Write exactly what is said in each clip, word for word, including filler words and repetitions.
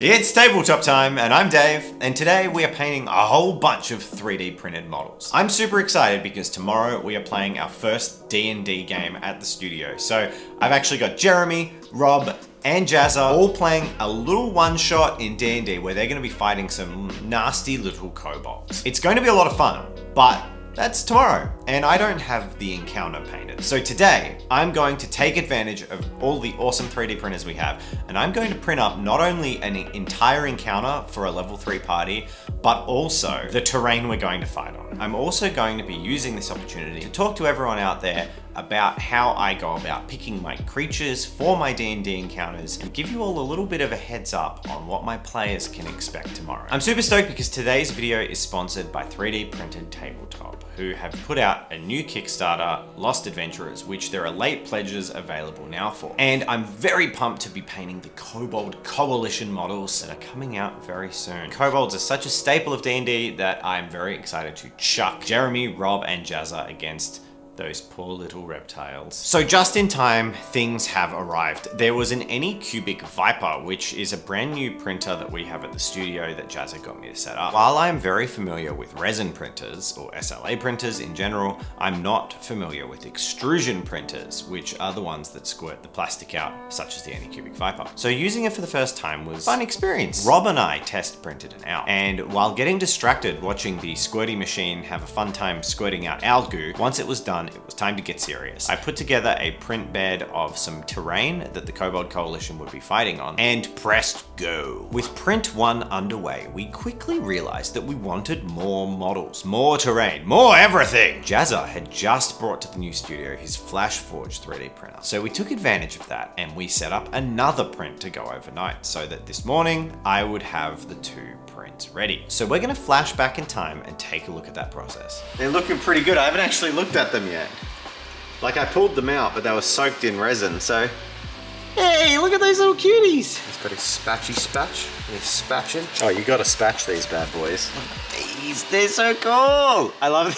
It's Tabletop Time, and I'm Dave, and today we are painting a whole bunch of three D printed models. I'm super excited because tomorrow we are playing our first D and D game at the studio. So I've actually got Jeremy, Rob, and Jazza all playing a little one-shot in D and D where they're going to be fighting some nasty little kobolds. It's going to be a lot of fun, but that's tomorrow, and I don't have the encounter painted. So today, I'm going to take advantage of all the awesome three D printers we have, and I'm going to print up not only an entire encounter for a level three party, but also the terrain we're going to fight on. I'm also going to be using this opportunity to talk to everyone out there about how I go about picking my creatures for my D and D encounters and give you all a little bit of a heads up on what my players can expect tomorrow. I'm super stoked because today's video is sponsored by three D Printed Tabletop, who have put out a new Kickstarter, Lost Adventurers, which there are late pledges available now for. And I'm very pumped to be painting the Kobold Coalition models that are coming out very soon. Kobolds are such a staple of D and D that I'm very excited to chuck Jeremy, Rob, and Jazza against those poor little reptiles. So just in time, things have arrived. There was an Anycubic Viper, which is a brand new printer that we have at the studio that Jazza got me to set up. While I'm very familiar with resin printers or S L A printers in general, I'm not familiar with extrusion printers, which are the ones that squirt the plastic out, such as the Anycubic Viper. So using it for the first time was a fun experience. Rob and I test printed an owl, and while getting distracted watching the squirty machine have a fun time squirting out owl goo, once it was done, it was time to get serious. I put together a print bed of some terrain that the Kobold Coalition would be fighting on and pressed go. With print one underway, we quickly realized that we wanted more models, more terrain, more everything. Jazza had just brought to the new studio his Flash Forge three D printer. So we took advantage of that and we set up another print to go overnight so that this morning I would have the two prints ready. So we're gonna flash back in time and take a look at that process. They're looking pretty good. I haven't actually looked at them yet. Like, I pulled them out, but they were soaked in resin, so. Hey, look at those little cuties. He's got his spatchy spatch, and he's spatching. Oh, you gotta spatch these bad boys. These, they're so cool. I love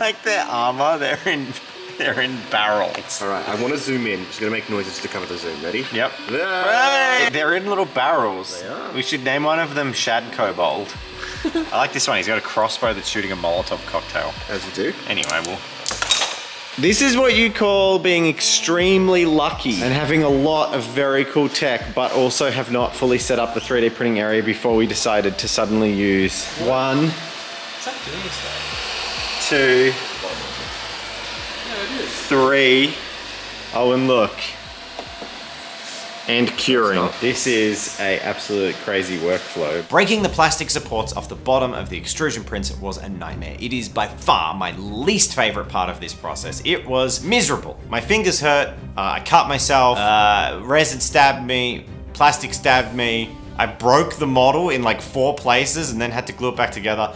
like their armor, they're in, they're in barrels. All right, I wanna zoom in. Just gonna make noises to cover the zoom, ready? Yep. Hey. They're in little barrels. They are. We should name one of them Shad Kobold. I like this one, he's got a crossbow that's shooting a Molotov cocktail. As you do. Anyway, we'll. This is what you call being extremely lucky and having a lot of very cool tech, but also have not fully set up the three D printing area before we decided to suddenly use one. It's not doing this though. Two. Yeah, it is. Three. Oh, and look. And curing. This is a absolute crazy workflow. Breaking the plastic supports off the bottom of the extrusion prints was a nightmare. It is by far my least favorite part of this process. It was miserable. My fingers hurt, uh, I cut myself, uh, resin stabbed me, plastic stabbed me. I broke the model in like four places and then had to glue it back together.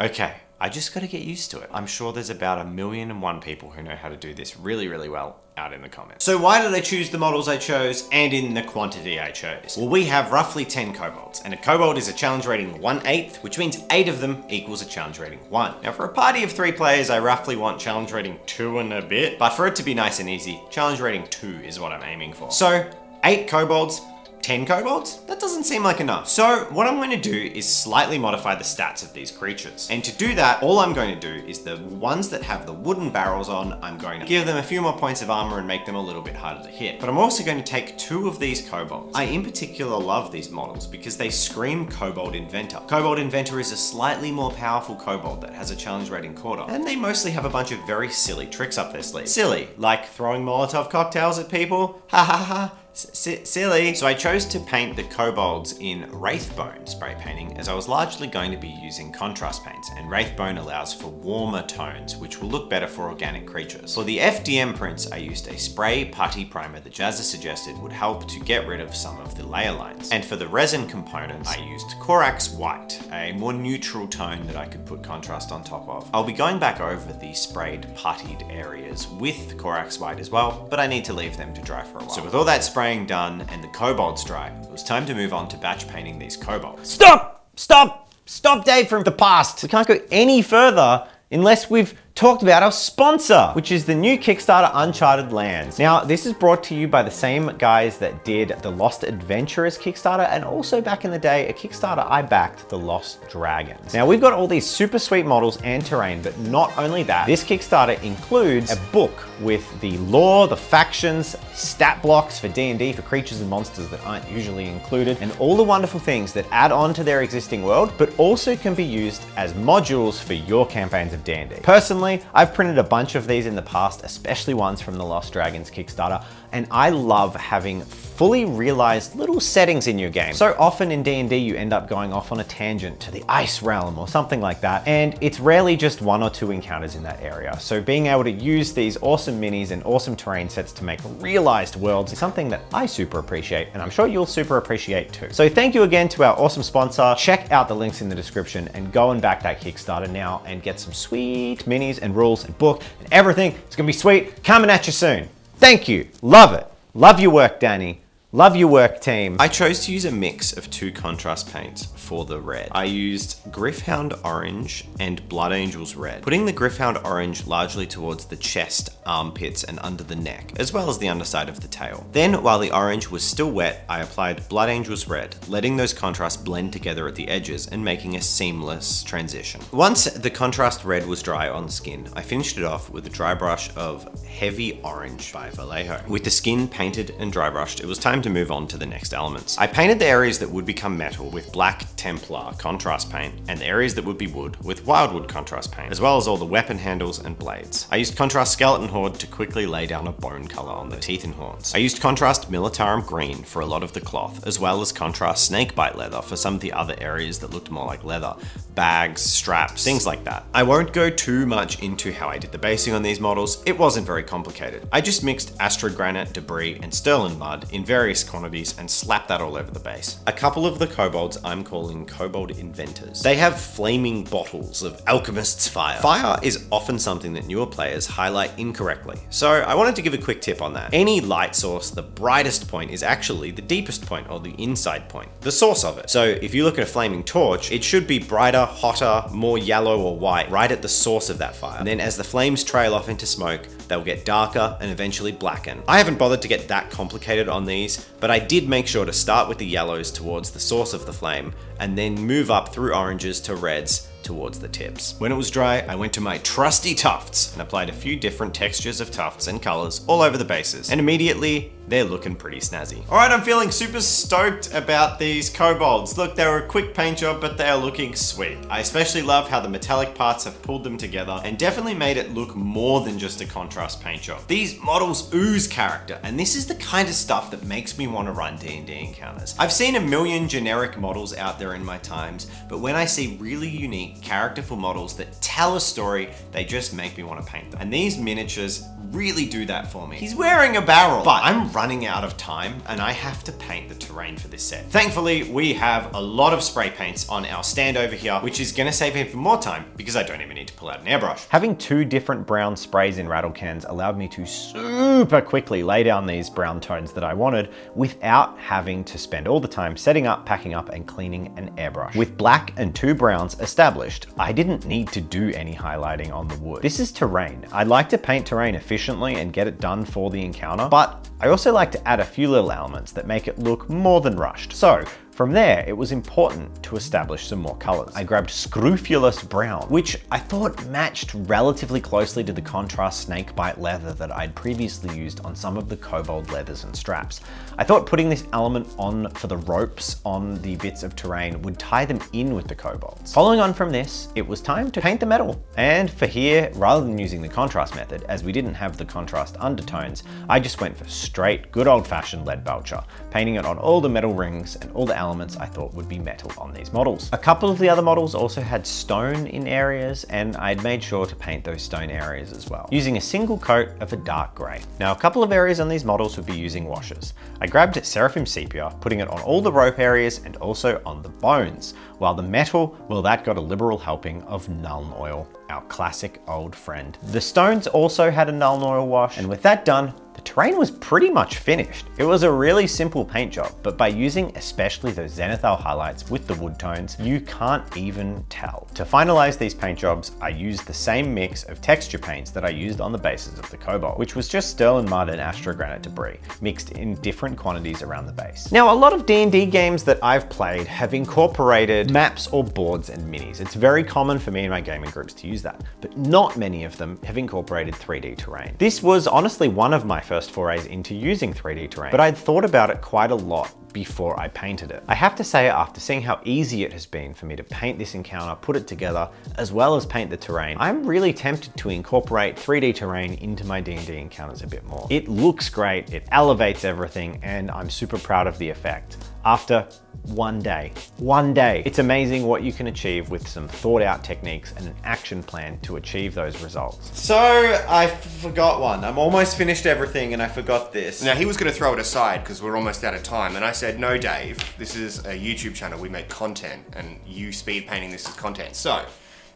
Okay. I just gotta get used to it. I'm sure there's about a million and one people who know how to do this really, really well out in the comments. So why did I choose the models I chose and in the quantity I chose? Well, we have roughly ten kobolds, and a kobold is a challenge rating one eighth, which means eight of them equals a challenge rating one. Now for a party of three players, I roughly want challenge rating two and a bit, but for it to be nice and easy, challenge rating two is what I'm aiming for. So eight kobolds, ten kobolds? That doesn't seem like enough. So what I'm going to do is slightly modify the stats of these creatures. And to do that, all I'm going to do is the ones that have the wooden barrels on, I'm going to give them a few more points of armor and make them a little bit harder to hit. But I'm also going to take two of these kobolds. I in particular love these models because they scream Kobold Inventor. Kobold Inventor is a slightly more powerful kobold that has a challenge rating quarter. And they mostly have a bunch of very silly tricks up their sleeve. Silly, like throwing Molotov cocktails at people. Ha ha ha. S silly. So I chose to paint the kobolds in Wraithbone spray painting as I was largely going to be using contrast paints, and Wraithbone allows for warmer tones which will look better for organic creatures. For the F D M prints, I used a spray putty primer that Jazza suggested would help to get rid of some of the layer lines. And for the resin components, I used Corax White, a more neutral tone that I could put contrast on top of. I'll be going back over the sprayed puttied areas with Corax White as well, but I need to leave them to dry for a while. So with all that spray done and the kobolds dry, it was time to move on to batch painting these kobolds. Stop! Stop! Stop, Dave, from the past! We can't go any further unless we've talked about our sponsor, which is the new Kickstarter Uncharted Lands. Now, this is brought to you by the same guys that did the Lost Adventurers Kickstarter, and also back in the day, a Kickstarter I backed, the Lost Dragons. Now, we've got all these super sweet models and terrain, but not only that, this Kickstarter includes a book with the lore, the factions, stat blocks for D and D, for creatures and monsters that aren't usually included, and all the wonderful things that add on to their existing world, but also can be used as modules for your campaigns of D and D. Personally, I've printed a bunch of these in the past, especially ones from the Lost Dragons Kickstarter, and I love having fully realized little settings in your game. So often in D and D, you end up going off on a tangent to the ice realm or something like that, and it's rarely just one or two encounters in that area. So being able to use these awesome minis and awesome terrain sets to make realized worlds is something that I super appreciate, and I'm sure you'll super appreciate too. So thank you again to our awesome sponsor. Check out the links in the description and go and back that Kickstarter now and get some sweet minis and rules and book and everything. It's gonna be sweet, coming at you soon. Thank you, love it. Love your work, Danny. Love your work, team. I chose to use a mix of two contrast paints for the red. I used Griffhound Orange and Blood Angels Red, putting the Griffhound Orange largely towards the chest, armpits, and under the neck, as well as the underside of the tail. Then, while the orange was still wet, I applied Blood Angels Red, letting those contrasts blend together at the edges and making a seamless transition. Once the contrast red was dry on skin, I finished it off with a dry brush of Heavy Orange by Vallejo. With the skin painted and dry brushed, it was time to move on to the next elements. I painted the areas that would become metal with black Templar contrast paint, and the areas that would be wood with Wildwood contrast paint, as well as all the weapon handles and blades. I used contrast Skeleton Horde to quickly lay down a bone color on the teeth and horns. I used contrast Militarum Green for a lot of the cloth, as well as contrast Snakebite Leather for some of the other areas that looked more like leather, bags, straps, things like that. I won't go too much into how I did the basing on these models. It wasn't very complicated. I just mixed astrogranite debris and sterling mud in various quantities and slap that all over the base. A couple of the kobolds I'm calling kobold inventors. They have flaming bottles of alchemist's fire. Fire is often something that newer players highlight incorrectly, so I wanted to give a quick tip on that. Any light source, the brightest point is actually the deepest point, or the inside point, the source of it. So if you look at a flaming torch, it should be brighter, hotter, more yellow or white, right at the source of that fire. And then as the flames trail off into smoke, they'll get darker and eventually blacken. I haven't bothered to get that complicated on these, but I did make sure to start with the yellows towards the source of the flame, and then move up through oranges to reds towards the tips. When it was dry, I went to my trusty tufts and applied a few different textures of tufts and colors all over the bases, and immediately they're looking pretty snazzy. All right, I'm feeling super stoked about these kobolds. Look, they were a quick paint job, but they are looking sweet. I especially love how the metallic parts have pulled them together and definitely made it look more than just a contrast paint job. These models ooze character, and this is the kind of stuff that makes me want to run D and D encounters. I've seen a million generic models out there in my times, but when I see really unique, characterful models that tell a story, they just make me want to paint them. And these miniatures really do that for me. He's wearing a barrel, but I'm running out of time and I have to paint the terrain for this set. Thankfully, we have a lot of spray paints on our stand over here, which is gonna save me for more time because I don't even need to pull out an airbrush. Having two different brown sprays in rattle cans allowed me to super quickly lay down these brown tones that I wanted without having to spend all the time setting up, packing up, and cleaning an airbrush. With black and two browns established, I didn't need to do any highlighting on the wood. This is terrain. I like to paint terrain efficiently and get it done for the encounter, but I also like to add a few little elements that make it look more than rushed. So from there, it was important to establish some more colors. I grabbed Scrofulous Brown, which I thought matched relatively closely to the contrast Snakebite Leather that I'd previously used on some of the kobold leathers and straps. I thought putting this element on for the ropes on the bits of terrain would tie them in with the kobolds. Following on from this, it was time to paint the metal. And for here, rather than using the contrast method, as we didn't have the contrast undertones, I just went for straight, good old-fashioned lead belcher, painting it on all the metal rings and all the elements elements I thought would be metal on these models. A couple of the other models also had stone in areas, and I'd made sure to paint those stone areas as well, using a single coat of a dark grey. Now, a couple of areas on these models would be using washes. I grabbed Seraphim Sepia, putting it on all the rope areas and also on the bones, while the metal, well, that got a liberal helping of Nuln Oil, our classic old friend. The stones also had a Nuln Oil wash, and with that done, The terrain was pretty much finished. It was a really simple paint job, but by using especially those zenithal highlights with the wood tones, you can't even tell. To finalize these paint jobs, I used the same mix of texture paints that I used on the bases of the Kobold, which was just sterling mud and astrogranite debris, mixed in different quantities around the base. Now, a lot of D and D games that I've played have incorporated maps or boards and minis. It's very common for me and my gaming groups to use that, but not many of them have incorporated three D terrain. This was honestly one of my first forays into using three D terrain, but I'd thought about it quite a lot before I painted it. I have to say, after seeing how easy it has been for me to paint this encounter, put it together, as well as paint the terrain, I'm really tempted to incorporate three D terrain into my D and D encounters a bit more. It looks great, it elevates everything, and I'm super proud of the effect. After one day, one day. It's amazing what you can achieve with some thought out techniques and an action plan to achieve those results. So I forgot one. I'm almost finished everything and I forgot this. Now he was gonna throw it aside because we're almost out of time. And I said, no, Dave, this is a YouTube channel. We make content and you speed painting this as content. So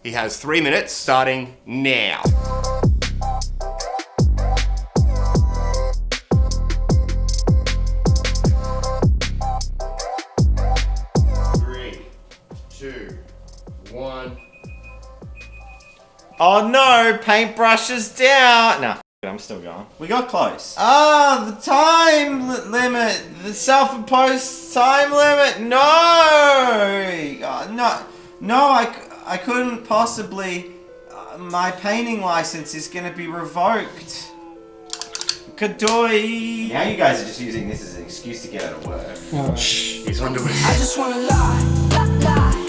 he has three minutes starting now. Oh no, paintbrush is down. Nah, I'm still going. We got close. Ah, oh, the time limit, the self-imposed time limit. No, oh, no, no, I, I couldn't possibly. Uh, my painting license is going to be revoked. Kadoy. Now you guys are just using this as an excuse to get out of work. Oh. Shh, he's underwear. I just want to lie, lie, lie.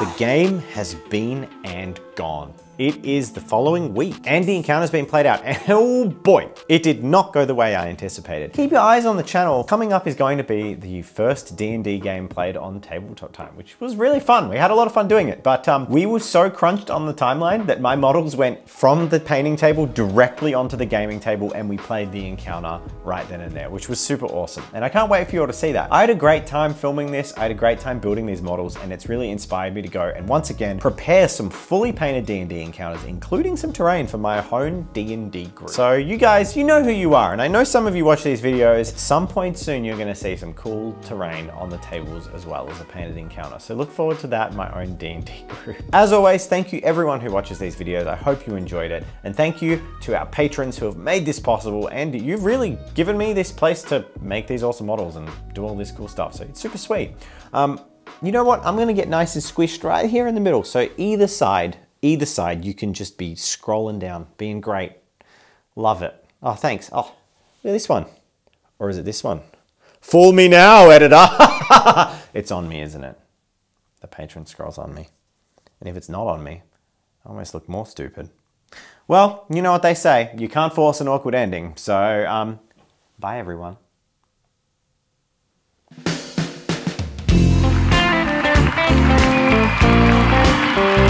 The game has been and gone. It is the following week and the encounter's been played out, and oh boy, it did not go the way I anticipated. Keep your eyes on the channel. Coming up is going to be the first D and D game played on Tabletop Time, which was really fun. We had a lot of fun doing it, but um, we were so crunched on the timeline that my models went from the painting table directly onto the gaming table, and we played the encounter right then and there, which was super awesome. And I can't wait for you all to see that. I had a great time filming this. I had a great time building these models, and it's really inspired me to go and once again prepare some fully painted D and D encounters, including some terrain for my own D and D group. So you guys, you know who you are, and I know some of you watch these videos. At some point soon, you're gonna see some cool terrain on the tables as well as a painted encounter. So look forward to that in my own D and D group. As always, thank you everyone who watches these videos. I hope you enjoyed it. And thank you to our patrons who have made this possible, and you've really given me this place to make these awesome models and do all this cool stuff. So it's super sweet. Um, You know what? I'm gonna get nice and squished right here in the middle. So either side, either side, you can just be scrolling down, being great. Love it. Oh, thanks. Oh, look at this one. Or is it this one? Fool me now, editor. It's on me, isn't it? The patron scrolls on me. And if it's not on me, I almost look more stupid. Well, you know what they say. You can't force an awkward ending. So, um, bye everyone. We'll be right back.